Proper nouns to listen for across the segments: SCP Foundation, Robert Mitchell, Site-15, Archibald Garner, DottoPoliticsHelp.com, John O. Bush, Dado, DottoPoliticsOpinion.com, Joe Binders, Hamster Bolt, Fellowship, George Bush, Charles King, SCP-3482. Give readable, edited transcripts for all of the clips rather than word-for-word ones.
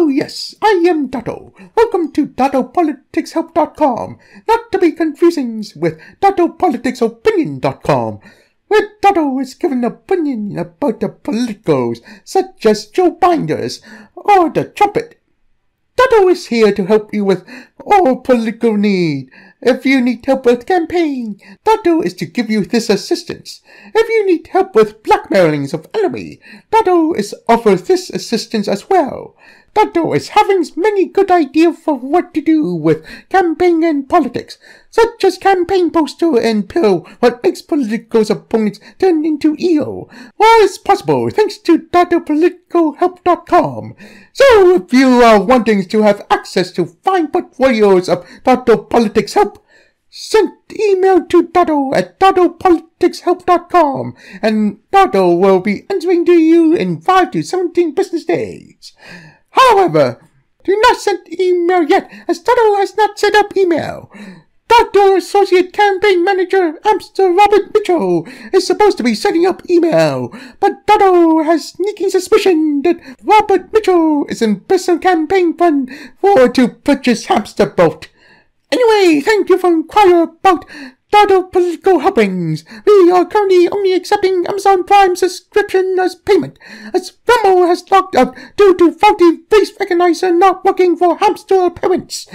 Oh yes, I am Dado. Welcome to DottoPoliticsHelp.com, not to be confusing with DottoPoliticsOpinion.com, where Dado is given opinion about the politicos, such as Joe Binders or the trumpet. Dado is here to help you with all political need. If you need help with campaign, Dado is to give you this assistance. If you need help with blackmailings of enemy, Dado is to offer this assistance as well. Dado is having many good ideas for what to do with campaign and politics, such as campaign poster and pill, what makes political opponents turn into EO. All is possible thanks to DottoPoliticsHelp.com. So if you are wanting to have access to fine portfolios of Dado Politics Help, send email to Dado at DottoPoliticsHelp.com, and Dado will be answering to you in 5 to 17 business days. However, do not send email yet, as Dado has not set up email. Dado Associate Campaign Manager Hamster Robert Mitchell is supposed to be setting up email, but Dado has sneaking suspicion that Robert Mitchell is in personal campaign fund to purchase Hamster Bolt. Anyway, thank you for inquiring about Dado Political Helpings. We are currently only accepting Amazon Prime subscription as payment, as Rumble has locked up due to faulty face recognizer not working for hamster payments.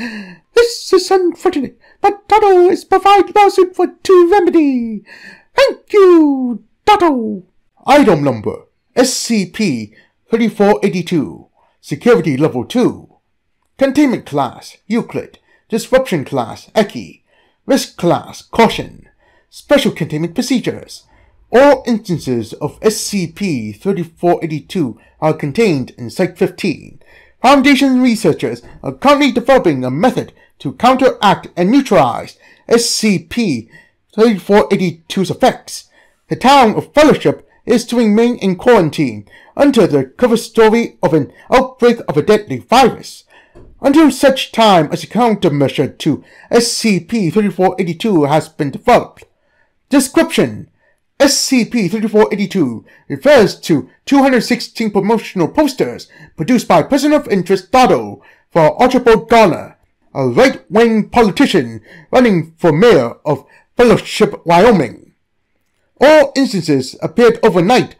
This is unfortunate, but Dado is provide lawsuit for to remedy. Thank you, Dado. Item number SCP-3482, Security Level 2, Containment Class Euclid, Disruption Class Eki, Risk Class Caution, Special Containment Procedures. All instances of SCP-3482 are contained in Site-15. Foundation researchers are currently developing a method to counteract and neutralize SCP-3482's effects. The town of Fellowship is to remain in quarantine until the cover story of an outbreak of a deadly virus. Until such time as a countermeasure to SCP-3482 has been developed. Description: SCP-3482 refers to 216 promotional posters produced by person of interest Dado for Archibald Garner, a right-wing politician running for mayor of Fellowship, Wyoming. All instances appeared overnight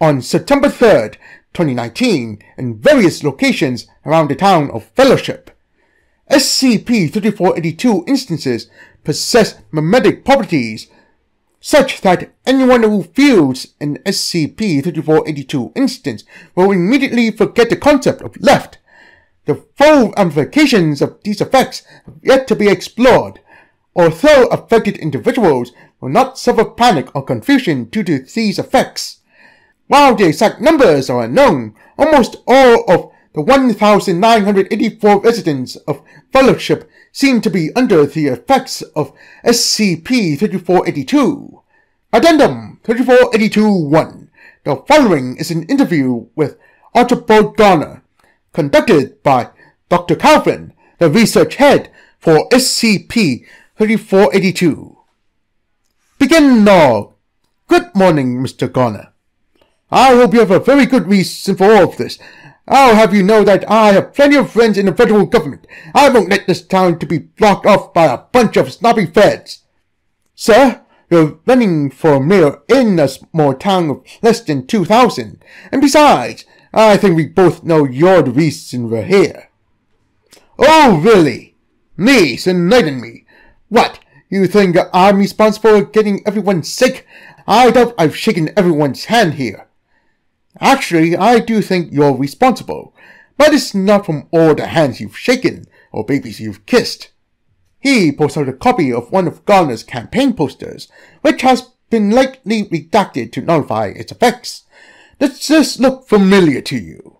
on September 3rd, 2019 in various locations around the town of Fellowship. SCP-3482 instances possess memetic properties such that anyone who fields an SCP-3482 instance will immediately forget the concept of left. The full ramifications of these effects have yet to be explored, although affected individuals will not suffer panic or confusion due to these effects. While the exact numbers are unknown, almost all of the 1,984 residents of Fellowship seem to be under the effects of SCP-3482. Addendum 3482-1. The following is an interview with Archibald Garner, conducted by Dr. Calvin, the research head for SCP-3482. Begin log. Good morning, Mr. Garner. I hope you have a very good reason for all of this. I'll have you know that I have plenty of friends in the federal government. I won't let this town to be blocked off by a bunch of snobby feds. Sir, you're running for mayor in a small town of less than 2,000. And besides, I think we both know you're the reason we're here. Oh, really? Please enlighten me. What, you think I'm responsible for getting everyone sick? I doubt I've shaken everyone's hand here. Actually, I do think you're responsible, but it's not from all the hands you've shaken or babies you've kissed. He posts out a copy of one of Garner's campaign posters, which has been lightly redacted to nullify its effects. Does this look familiar to you?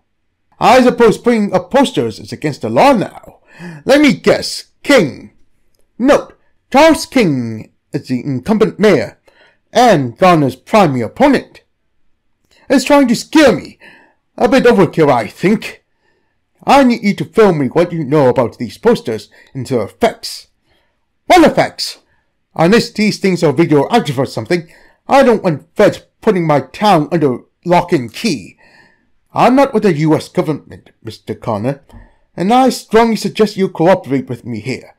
I suppose putting up posters is against the law now. Let me guess, King. Note, Charles King is the incumbent mayor and Garner's primary opponent. It's trying to scare me. A bit overkill, I think. I need you to film me what you know about these posters and their effects. What effects? Unless these things are radioactive or something, I don't want feds putting my town under lock and key. I'm not with the US government, Mr. Garner, and I strongly suggest you cooperate with me here.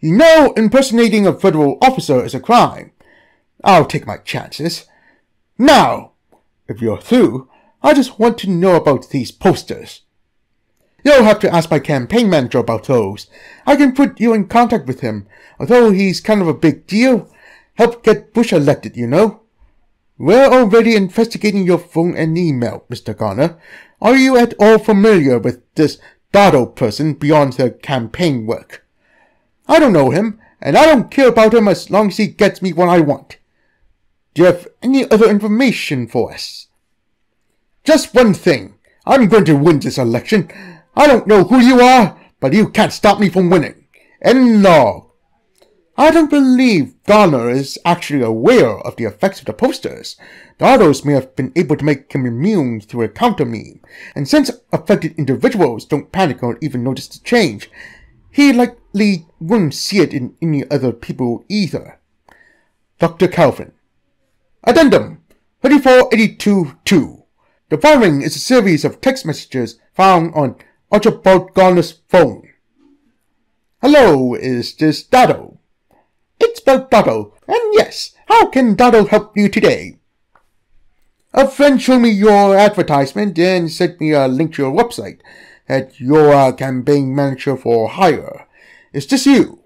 You know, impersonating a federal officer is a crime. I'll take my chances. Now, if you're through, I just want to know about these posters. You'll have to ask my campaign manager about those. I can put you in contact with him, although he's kind of a big deal. Helped get Bush elected, you know. We're already investigating your phone and email, Mr. Garner. Are you at all familiar with this Dado person beyond their campaign work? I don't know him, and I don't care about him as long as he gets me what I want. Do you have any other information for us? Just one thing. I'm going to win this election. I don't know who you are, but you can't stop me from winning. End log. I don't believe Garner is actually aware of the effects of the posters. Dados may have been able to make him immune through a counter-meme, and since affected individuals don't panic or even notice the change, he likely wouldn't see it in any other people either. Dr. Calvin. Addendum 3482-2. The following is a series of text messages found on Archibald Garner's phone. Hello, is this Dado? It's about Dado, and yes, how can Dado help you today? A friend showed me your advertisement and sent me a link to your website that you're a campaign manager for hire. Is this you?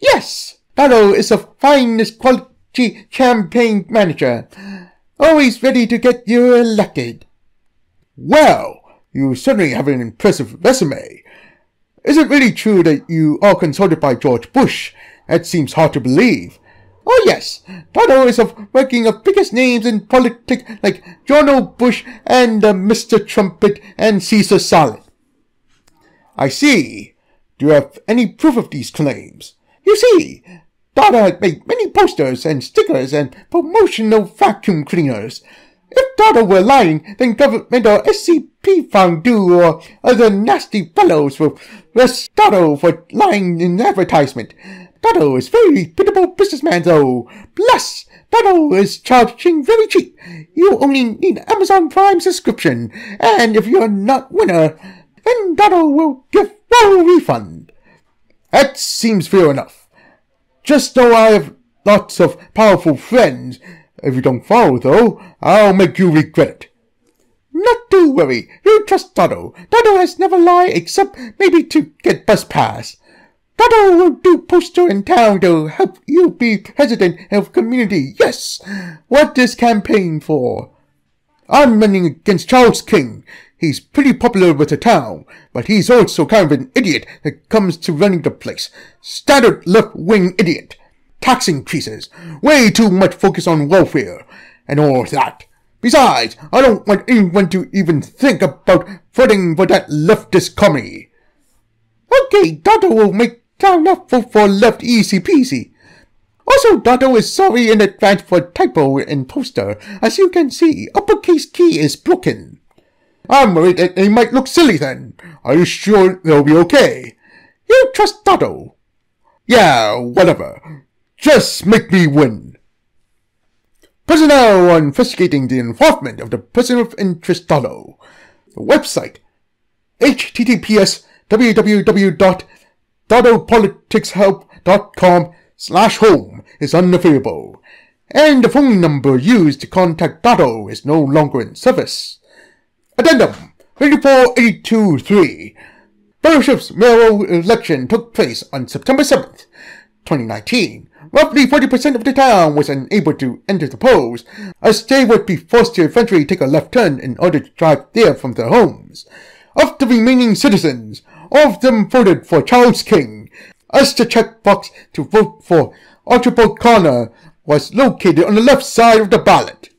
Yes, Dado is the finest quality campaign manager, always ready to get you elected. Well, you certainly have an impressive resume. Is it really true that you are consulted by George Bush? That seems hard to believe. Oh yes, Dado is working of biggest names in politics like John O. Bush and Mr. Trumpet and Caesar Salad. I see. Do you have any proof of these claims? You see, Dado had made many posters and stickers and promotional vacuum cleaners. If Dado were lying, then government or SCP Fondue or other nasty fellows will arrest Dado for lying in advertisement. Dado is very reputable businessman though. Plus, Dado is charging very cheap. You only need Amazon Prime subscription, and if you're not winner, then Dado will give no refund. That seems fair enough. Just though I have lots of powerful friends, if you don't follow, though, I'll make you regret it. Not to worry. You trust Dado. Dado has never lied except maybe to get bus pass. Dado will do poster in town to help you be president of community. Yes. What is campaign for? I'm running against Charles King. He's pretty popular with the town, but he's also kind of an idiot when it comes to running the place. Standard left-wing idiot. Tax increases, way too much focus on welfare, and all that. Besides, I don't want anyone to even think about voting for that leftist commie. Okay, Dado will make town helpful for left easy peasy. Also, Dado is sorry in advance for typo and poster. As you can see, uppercase key is broken. I'm worried that they might look silly then. Are you sure they'll be okay? You trust Dado? Yeah, whatever. Just make me win. Personnel are investigating the involvement of the person of interest Dado. The website, https://www.DottoPoliticsHelp.com/home is unavailable, and the phone number used to contact Dado is no longer in service. Addendum 3482-3. Fellowship's mayoral election took place on September 7th, 2019. Roughly 40% of the town was unable to enter the polls, as they would be forced to eventually take a left turn in order to drive there from their homes. Of the remaining citizens, all of them voted for Charles King, as the checkbox to vote for Archibald Garner was located on the left side of the ballot.